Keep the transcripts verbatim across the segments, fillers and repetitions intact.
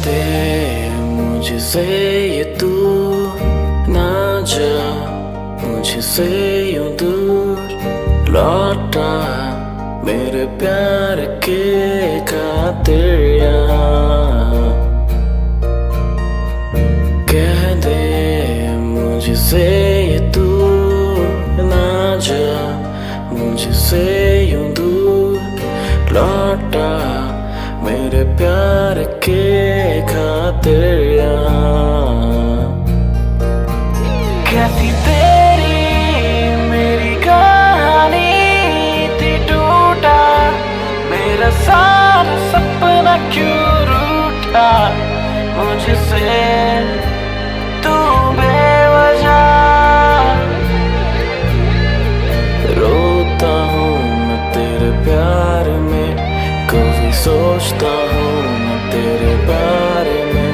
で無知性へとなじゃ無知性をどらた मेरे प्यार के खातिर यहाँ कह दे मुझसे ये तू ना जा मुझसे यूं दूर लौटा मेरे प्यार के खातिर यहाँ कैसी तेरी मेरी कहानी सारा सपना क्यों रूठा मुझसे तू बेवजह रोता हूँ मैं तेरे प्यार में कभी सोचता हूँ मैं तेरे बारे में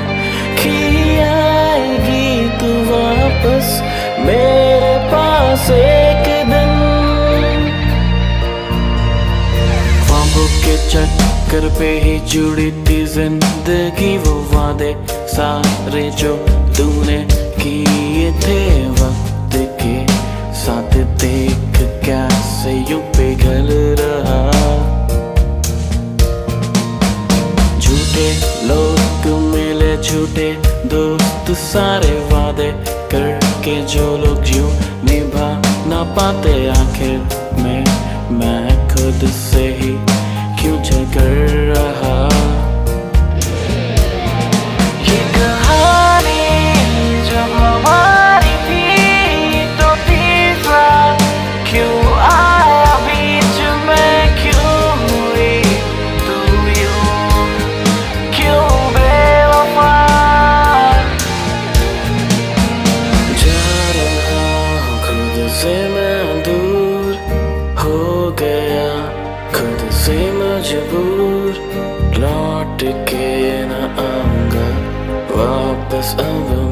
कि आएगी तू वापस मेरे पास एक दिन के चक्कर पे ही जुड़ी थी जिंदगी वो वादे सारे जो तूने किए थे वक्त के साथ देख कैसे यूं पिघल रहा झूठे लोग मिले झूठे दोस्त सारे वादे करके जो लोग यूं निभा ना पाते आखिर में मैं खुद से ही क्यों झगड़ रहा ये कहानी जब हमारी थी तो तीसरा क्यों आया बीच में क्यों हुई तू यूं क्यों बेवफा जा रहा हूँ खुद से मैं दूर हो गया खुद से मजबूर लौट के ना आऊंगा वापस अब